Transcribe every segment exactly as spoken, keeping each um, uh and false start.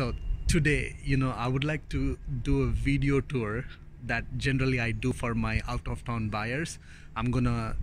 So today, you know, I would like to do a video tour that generally I do for my out of town buyers. I'm gonna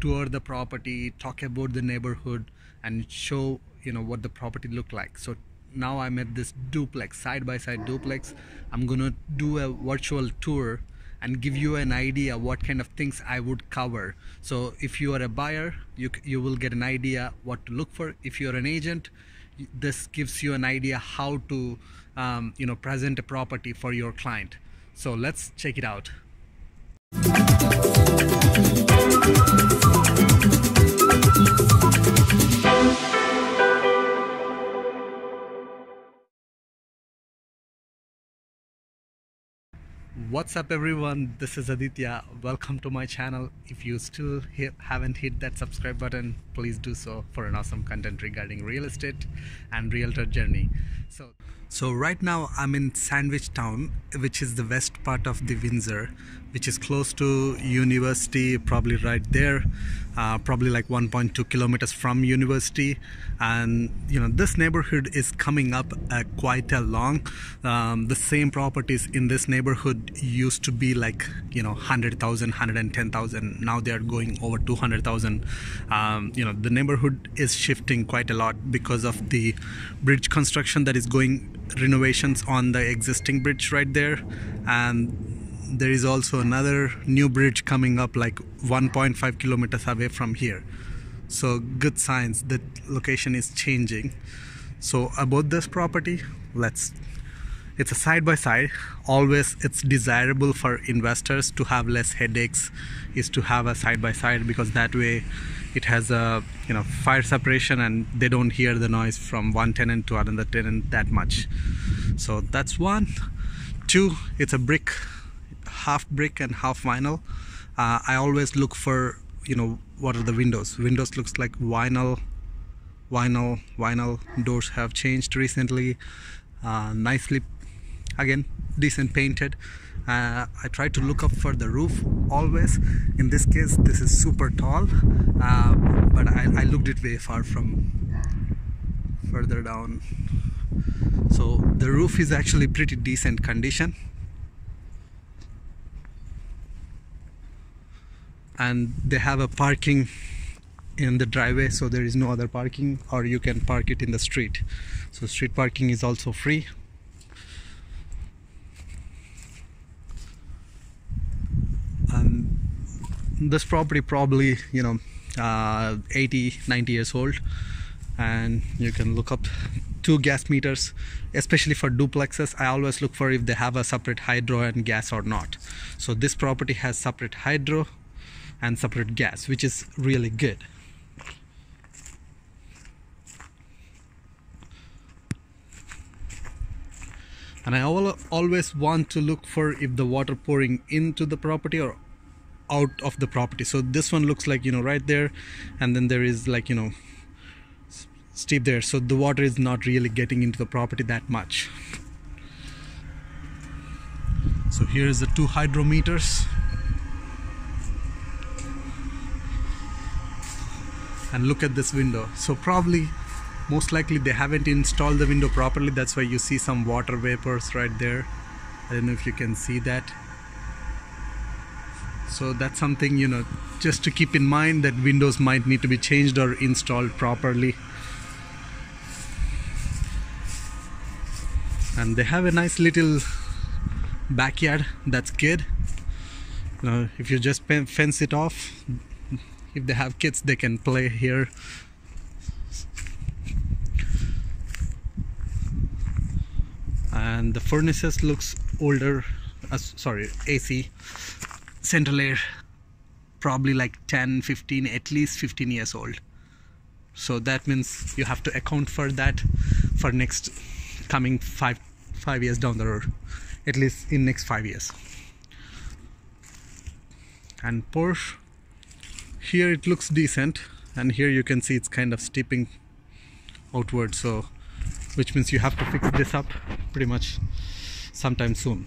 tour the property, talk about the neighborhood, and show, you know, what the property looked like. So now I'm at this duplex, side by side duplex. I'm gonna do a virtual tour and give you an idea what kind of things I would cover. So if you are a buyer, you, you will get an idea what to look for. If you're an agent, this gives you an idea how to um, you know, present a property for your client. So let's check it out. What's up everyone, this is Aditya. Welcome to my channel. If you still hit, haven't hit that subscribe button, please do so for an awesome content regarding real estate and realtor journey. So, so right now I'm in Sandwich Town, which is the west part of the Windsor, which is close to university, probably right there, uh, probably like one point two kilometers from university. And you know, this neighborhood is coming up uh, quite a long. Um, the same properties in this neighborhood used to be like, you know, one hundred thousand, one hundred ten thousand. Now they are going over two hundred thousand. Um, you know, the neighborhood is shifting quite a lot because of the bridge construction that is going, renovations on the existing bridge right there, and there is also another new bridge coming up like one point five kilometers away from here. So good signs that location is changing. So about this property, let's it's a side by side. Always it's desirable for investors to have less headaches is to have a side by side, because that way it has a, you know, fire separation and they don't hear the noise from one tenant to another tenant that much. So that's one. Two, it's a brick, half brick and half vinyl. uh, I always look for, you know, what are the windows. Windows looks like vinyl, vinyl, vinyl. Doors have changed recently. Uh, nicely, again, decent painted. Uh, I try to look up for the roof always. In this case, this is super tall, uh, but I, I looked it way far from further down. So the roof is actually pretty decent condition. And they have a parking in the driveway, so there is no other parking, or you can park it in the street. So street parking is also free. And this property probably, you know, uh, eighty ninety years old, and you can look up two gas meters, especially for duplexes. I always look for if they have a separate hydro and gas or not. So this property has separate hydro and separate gas, which is really good. And I always want to look for if the water pouring into the property or out of the property. So this one looks like, you know, right there, and then there is like, you know, steep there, so the water is not really getting into the property that much. So here is the two hydrometers. And look at this window. So probably, most likely they haven't installed the window properly. That's why you see some water vapors right there. I don't know if you can see that. So that's something, you know, just to keep in mind that windows might need to be changed or installed properly. And they have a nice little backyard. That's good. You know, if you just fence it off, if they have kids, they can play here. And the furnaces looks older, uh, sorry, A C, central air, probably like ten, fifteen, at least fifteen years old. So that means you have to account for that for next coming five, five years down the road, at least in next five years. And Porsche. Here it looks decent, and here you can see it's kind of steeping outward, so which means you have to fix this up pretty much sometime soon.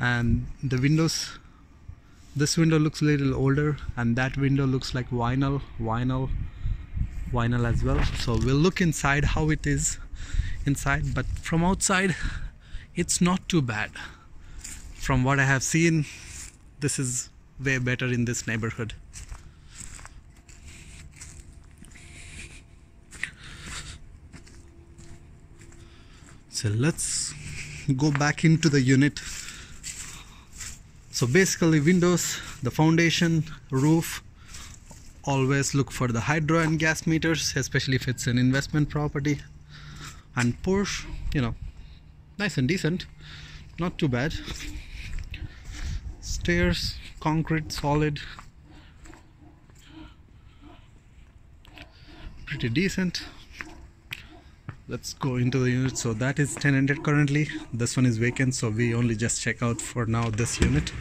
And the windows This window looks a little older, and that window looks like vinyl, vinyl, vinyl as well. So we'll look inside how it is inside, but from outside it's not too bad. From what I have seen, this is way better in this neighborhood. So let's go back into the unit. So basically windows, the foundation, roof, always look for the hydro and gas meters, especially if it's an investment property. And Porsche, you know, nice and decent, not too bad. Stairs, concrete, solid, pretty decent. Let's go into the unit. So that is tenanted currently. This one is vacant, so we only just check out for now this unit.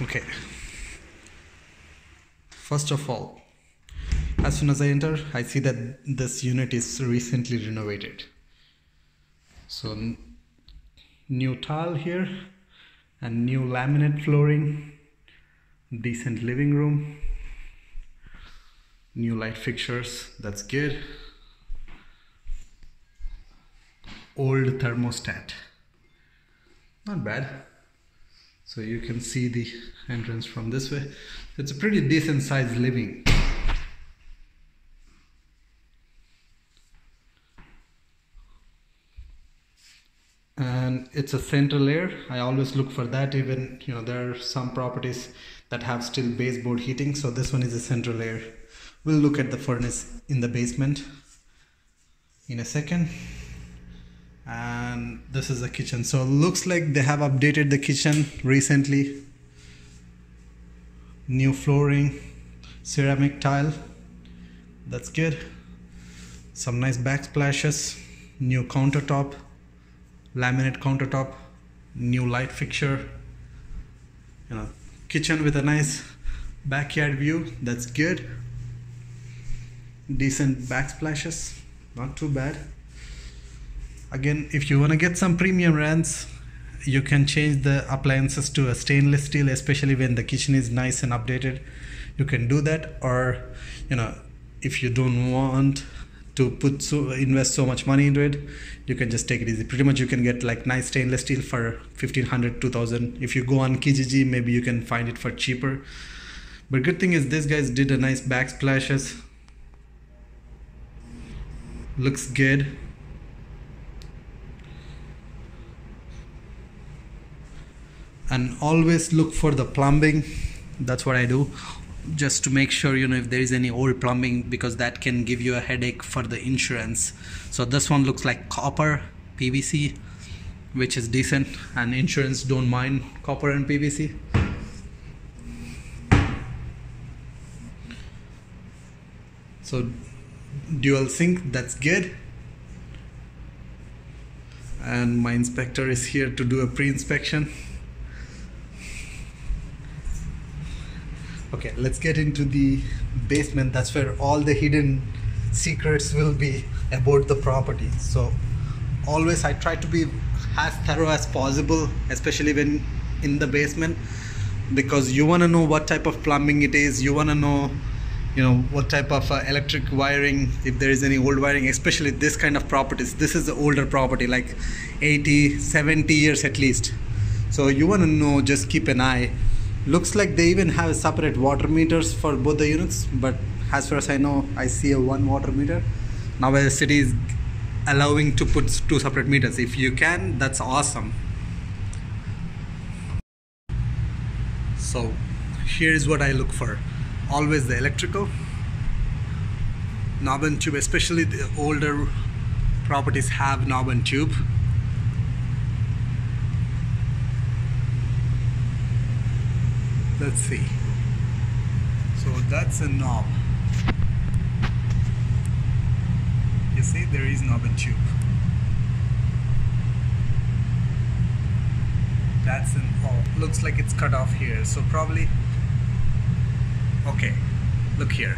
Okay, first of all, as soon as I enter, I see that this unit is recently renovated. So new tile here and new laminate flooring, decent living room, new light fixtures, that's good. Old thermostat, not bad. So you can see the entrance from this way. It's a pretty decent sized living. And it's a central air. I always look for that, even, you know, there are some properties that have still baseboard heating. So this one is a central air. We'll look at the furnace in the basement in a second. And this is the kitchen. So it looks like they have updated the kitchen recently. New flooring, ceramic tile, that's good. Some nice backsplashes, new countertop, laminate countertop, new light fixture, you know, kitchen with a nice backyard view, that's good. Decent backsplashes, not too bad. Again, if you want to get some premium rents, you can change the appliances to a stainless steel, especially when the kitchen is nice and updated. You can do that, or, you know, if you don't want to put so invest so much money into it, you can just take it easy. Pretty much you can get like nice stainless steel for fifteen hundred, two thousand. If you go on Kijiji, maybe you can find it for cheaper. But good thing is, these guys did a nice backsplashes. Looks good. And always look for the plumbing. That's what I do, just to make sure, you know, if there is any old plumbing, because that can give you a headache for the insurance. So this one looks like copper P V C, which is decent, and insurance don't mind copper and P V C. So dual sink, that's good. And my inspector is here to do a pre-inspection. Okay, let's get into the basement. That's where all the hidden secrets will be about the property. So always I try to be as thorough as possible, especially when in the basement, because you want to know what type of plumbing it is. You want to know, you know, what type of uh, electric wiring, if there is any old wiring, especially this kind of properties. This is the older property, like eighty, seventy years at least. So you want to know, just keep an eye. Looks like they even have separate water meters for both the units, but as far as I know, I see a one water meter. Now the city is allowing to put two separate meters. If you can, that's awesome. So here's what I look for. Always the electrical, knob and tube, especially the older properties have knob and tube. Let's see. So that's a knob. You see, there is knob and tube. That's an oh, looks like it's cut off here. So probably, okay, look here.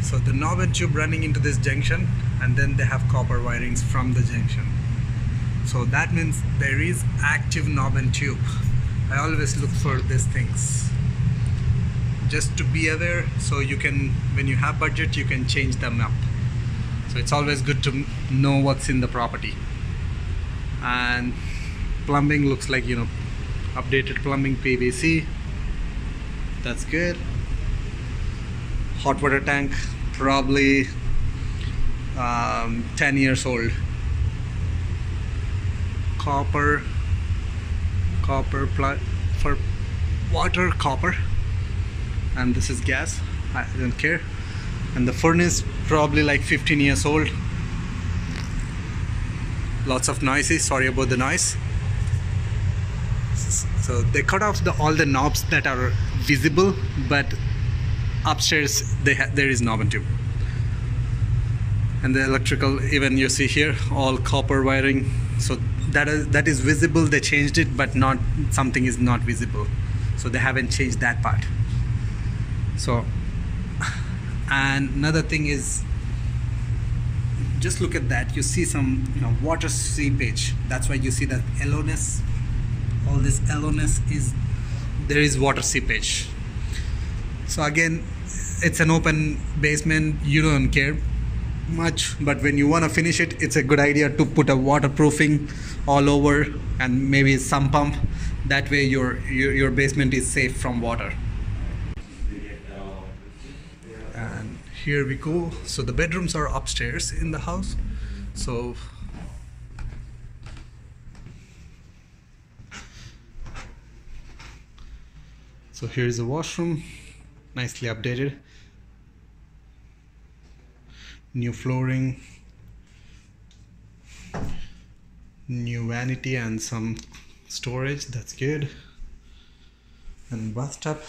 So the knob and tube running into this junction, and then they have copper wirings from the junction. So that means there is active knob and tube. I always look for these things, just to be aware, so you can, when you have budget, you can change them up. So it's always good to know what's in the property. And plumbing looks like, you know, updated plumbing, P V C, that's good. Hot water tank, probably um, ten years old. Copper, copper pl- for water, copper. And this is gas, I don't care. And the furnace, probably like fifteen years old. Lots of noises, sorry about the noise. So they cut off the, all the knobs that are visible, but upstairs they ha there is knob and tube. And the electrical, even you see here, all copper wiring. So that is, that is visible, they changed it, but not, something is not visible. So they haven't changed that part. So, and another thing is, just look at that, you see some, you know, water seepage. That's why you see that yellowness, all this yellowness is, there is water seepage. So again, it's an open basement, you don't care much, but when you want to finish it, it's a good idea to put a waterproofing all over and maybe some pump. That way your, your, your basement is safe from water. And here we go. So the bedrooms are upstairs in the house. So so here is the washroom, nicely updated, new flooring, new vanity and some storage, that's good. And bathtub.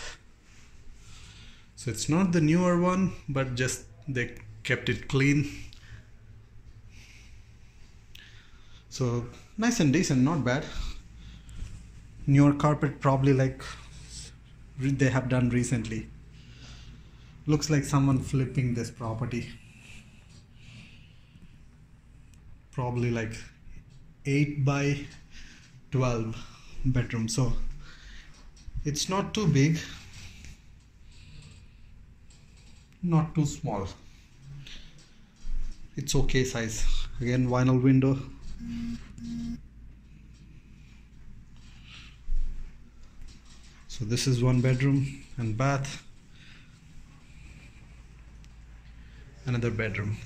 So it's not the newer one, but just they kept it clean. So nice and decent, not bad. Newer carpet, probably like they have done recently. Looks like someone flipping this property. Probably like eight by twelve bedroom. So it's not too big, not too small, it's okay size. Again, vinyl window. Mm-hmm. So this is one bedroom and bath, another bedroom.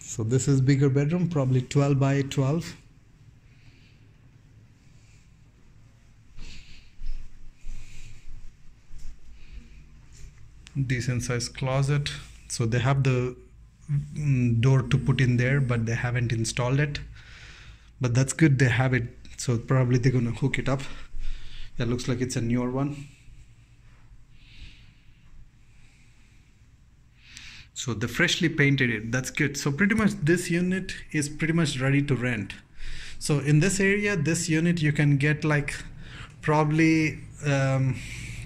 So this is bigger bedroom, probably twelve by twelve. Decent size closet. So they have the door to put in there, but they haven't installed it, but that's good they have it. So probably they're gonna hook it up. That looks like it's a newer one. So they freshly painted it, that's good. So pretty much this unit is pretty much ready to rent. So in this area, this unit you can get like probably um, one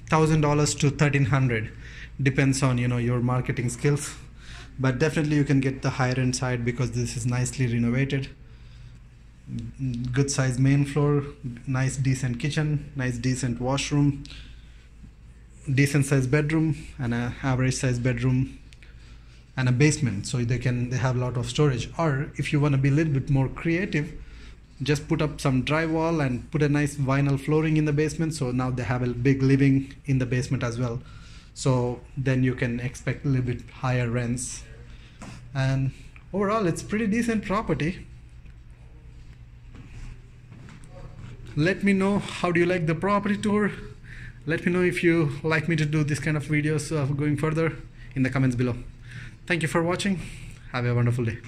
thousand dollars to thirteen hundred dollars. Depends on, you know, your marketing skills, but definitely you can get the higher end side because this is nicely renovated. Good size main floor, nice decent kitchen, nice decent washroom, decent size bedroom and an average size bedroom and a basement. So they can, they have a lot of storage. Or if you want to be a little bit more creative, just put up some drywall and put a nice vinyl flooring in the basement. So now they have a big living in the basement as well. So then you can expect a little bit higher rents. And overall it's pretty decent property. Let me know how do you like the property tour. Let me know if you like me to do this kind of videos uh, going further in the comments below. Thank you for watching. Have a wonderful day.